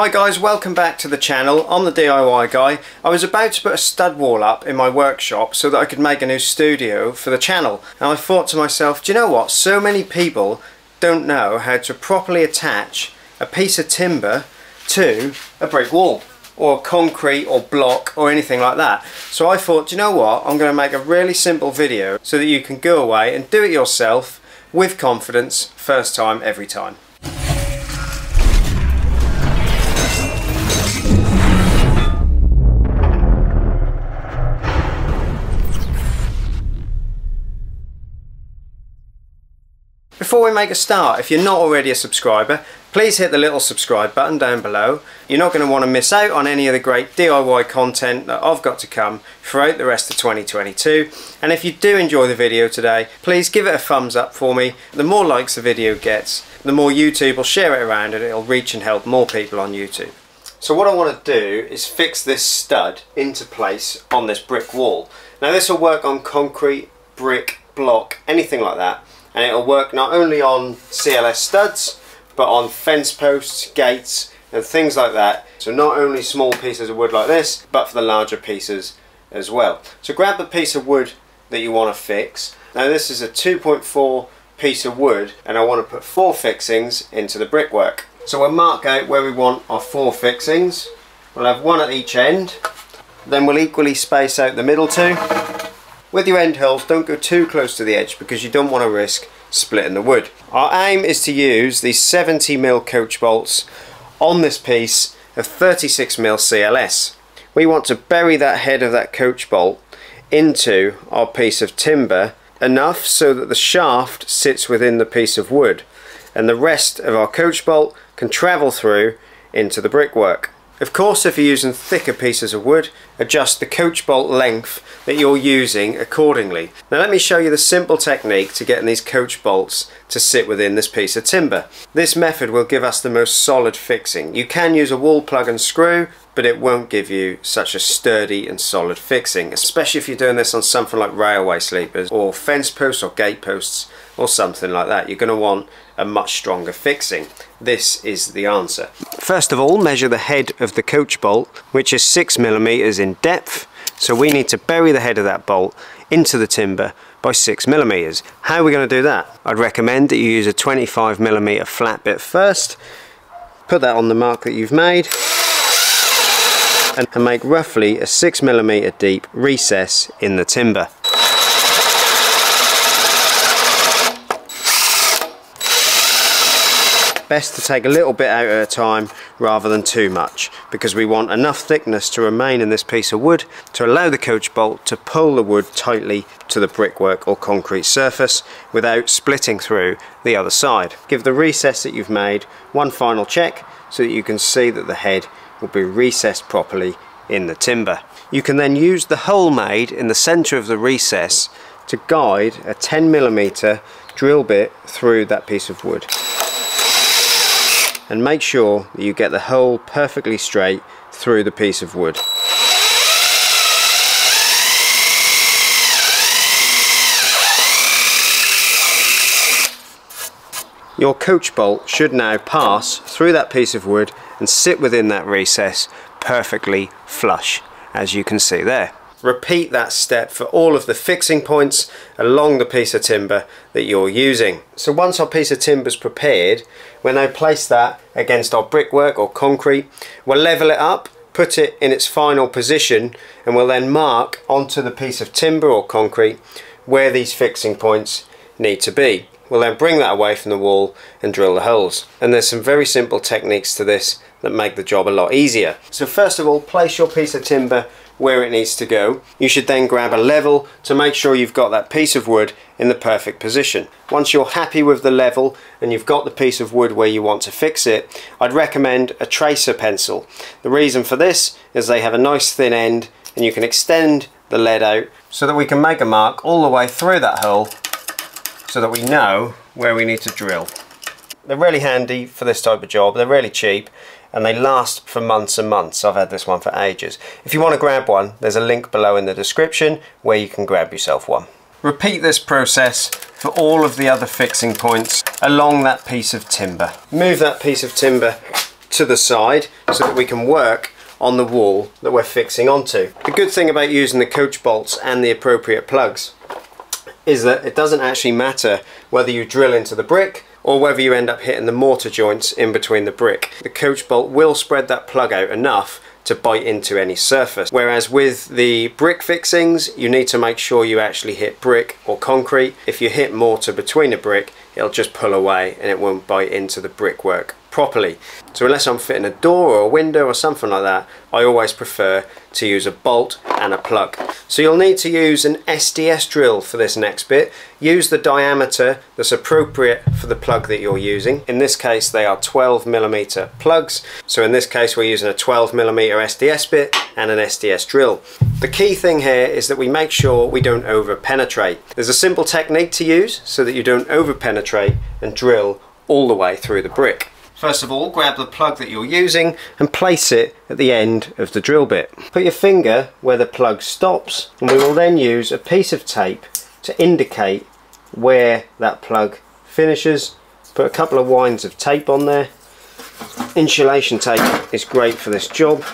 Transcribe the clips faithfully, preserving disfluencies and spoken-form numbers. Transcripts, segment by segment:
Hi guys, welcome back to the channel. I'm the D I Y Guy. I was about to put a stud wall up in my workshop so that I could make a new studio for the channel, and I thought to myself, do you know what, so many people don't know how to properly attach a piece of timber to a brick wall or concrete or block or anything like that. So I thought, do you know what, I'm going to make a really simple video so that you can go away and do it yourself with confidence, first time, every time. Before we make a start, if you're not already a subscriber, please hit the little subscribe button down below. You're not going to want to miss out on any of the great D I Y content that I've got to come throughout the rest of twenty twenty-two. And if you do enjoy the video today, please give it a thumbs up for me. The more likes the video gets, the more YouTube will share it around and it'll reach and help more people on YouTube. So what I want to do is fix this stud into place on this brick wall. Now this will work on concrete, brick, block, anything like that. And it'll work not only on C L S studs, but on fence posts, gates and things like that. So not only small pieces of wood like this, but for the larger pieces as well. So grab the piece of wood that you want to fix. Now this is a two point four piece of wood, and I want to put four fixings into the brickwork. So we'll mark out where we want our four fixings. We'll have one at each end. Then we'll equally space out the middle two. With your end holes, don't go too close to the edge because you don't want to risk splitting the wood. Our aim is to use these seventy millimeter coach bolts on this piece of thirty-six millimeter C L S. We want to bury that head of that coach bolt into our piece of timber enough so that the shaft sits within the piece of wood and the rest of our coach bolt can travel through into the brickwork. Of course, if you're using thicker pieces of wood, adjust the coach bolt length that you're using accordingly. Now let me show you the simple technique to getting these coach bolts to sit within this piece of timber. This method will give us the most solid fixing. You can use a wall plug and screw, but it won't give you such a sturdy and solid fixing, especially if you're doing this on something like railway sleepers or fence posts or gate posts or something like that. You're going to want a much stronger fixing. This is the answer. First of all, measure the head of the coach bolt, which is six millimeters in depth, so we need to bury the head of that bolt into the timber by six millimeters. How are we going to do that? I'd recommend that you use a twenty-five millimeter flat bit first, put that on the mark that you've made, and make roughly a six millimeter deep recess in the timber. Best to take a little bit out at a time rather than too much, because we want enough thickness to remain in this piece of wood to allow the coach bolt to pull the wood tightly to the brickwork or concrete surface without splitting through the other side. Give the recess that you've made one final check so that you can see that the head will be recessed properly in the timber. You can then use the hole made in the centre of the recess to guide a ten millimeter drill bit through that piece of wood. And make sure that you get the hole perfectly straight through the piece of wood. Your coach bolt should now pass through that piece of wood and sit within that recess perfectly flush, as you can see there. Repeat that step for all of the fixing points along the piece of timber that you're using. So once our piece of timber's prepared, we'll now place that against our brickwork or concrete. We'll level it up, put it in its final position, and we'll then mark onto the piece of timber or concrete where these fixing points need to be. We'll then bring that away from the wall and drill the holes. And there's some very simple techniques to this that make the job a lot easier. So first of all, place your piece of timber where it needs to go. You should then grab a level to make sure you've got that piece of wood in the perfect position. Once you're happy with the level and you've got the piece of wood where you want to fix it, I'd recommend a tracer pencil. The reason for this is they have a nice thin end and you can extend the lead out so that we can make a mark all the way through that hole so that we know where we need to drill. They're really handy for this type of job, they're really cheap, and they last for months and months. I've had this one for ages. If you want to grab one, there's a link below in the description where you can grab yourself one. Repeat this process for all of the other fixing points along that piece of timber. Move that piece of timber to the side so that we can work on the wall that we're fixing onto. The good thing about using the coach bolts and the appropriate plugs is that it doesn't actually matter whether you drill into the brick or whether you end up hitting the mortar joints in between the brick. The coach bolt will spread that plug out enough to bite into any surface, whereas with the brick fixings you need to make sure you actually hit brick or concrete. If you hit mortar between a brick, it'll just pull away and it won't bite into the brickwork properly. So unless I'm fitting a door or a window or something like that, I always prefer to use a bolt and a plug. So you'll need to use an S D S drill for this next bit. Use the diameter that's appropriate for the plug that you're using. In this case they are twelve millimeter plugs, so in this case we're using a twelve millimeter S D S bit and an S D S drill. The key thing here is that we make sure we don't over penetrate. There's a simple technique to use so that you don't over penetrate and drill all the way through the brick. First of all, grab the plug that you're using and place it at the end of the drill bit. Put your finger where the plug stops, and we will then use a piece of tape to indicate where that plug finishes. Put a couple of winds of tape on there. Insulation tape is great for this job.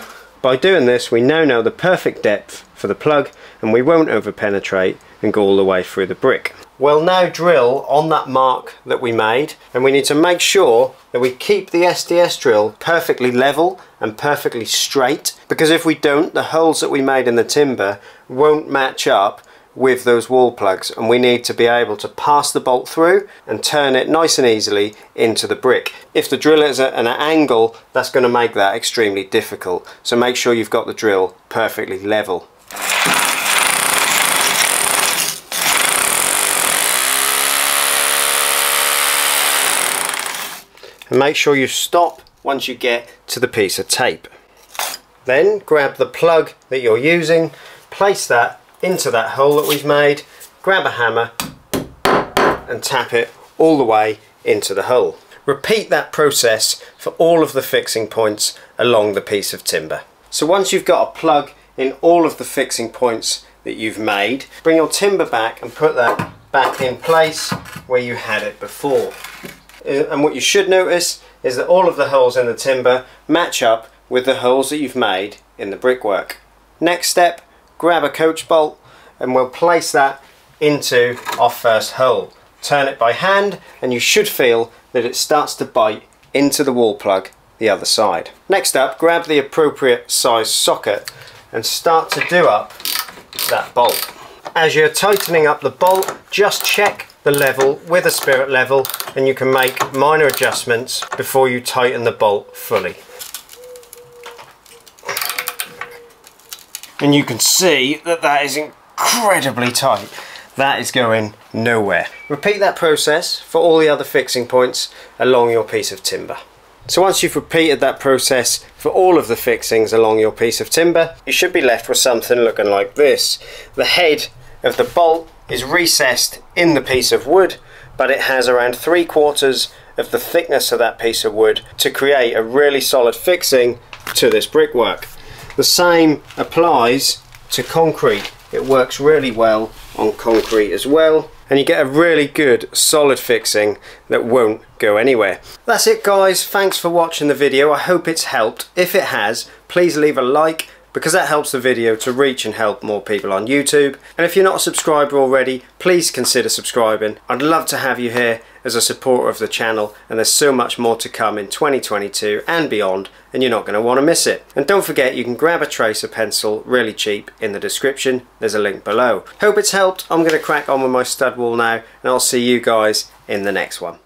By doing this, we now know the perfect depth for the plug and we won't over penetrate and go all the way through the brick. We'll now drill on that mark that we made, and we need to make sure that we keep the S D S drill perfectly level and perfectly straight, because if we don't, the holes that we made in the timber won't match up with those wall plugs, and we need to be able to pass the bolt through and turn it nice and easily into the brick. If the drill is at an angle, that's going to make that extremely difficult, so make sure you've got the drill perfectly level. And make sure you stop once you get to the piece of tape. Then grab the plug that you're using, place that into that hole that we've made, grab a hammer and tap it all the way into the hole. Repeat that process for all of the fixing points along the piece of timber. So once you've got a plug in all of the fixing points that you've made, bring your timber back and put that back in place where you had it before. And what you should notice is that all of the holes in the timber match up with the holes that you've made in the brickwork. Next step, grab a coach bolt and we'll place that into our first hole. Turn it by hand and you should feel that it starts to bite into the wall plug the other side. Next up, grab the appropriate size socket and start to do up that bolt. As you're tightening up the bolt, just check the level with a spirit level, and you can make minor adjustments before you tighten the bolt fully. And you can see that that is incredibly tight. That is going nowhere. Repeat that process for all the other fixing points along your piece of timber. So once you've repeated that process for all of the fixings along your piece of timber, you should be left with something looking like this. The head of the bolt is recessed in the piece of wood, but it has around three quarters of the thickness of that piece of wood to create a really solid fixing to this brickwork. The same applies to concrete. It works really well on concrete as well, and you get a really good solid fixing that won't go anywhere. That's it guys, thanks for watching the video. I hope it's helped. If it has, please leave a like, because that helps the video to reach and help more people on YouTube. And if you're not a subscriber already, please consider subscribing. I'd love to have you here as a supporter of the channel, and there's so much more to come in twenty twenty-two and beyond, and you're not going to want to miss it. And don't forget, you can grab a tracer pencil really cheap in the description. There's a link below. Hope it's helped. I'm going to crack on with my stud wall now, and I'll see you guys in the next one.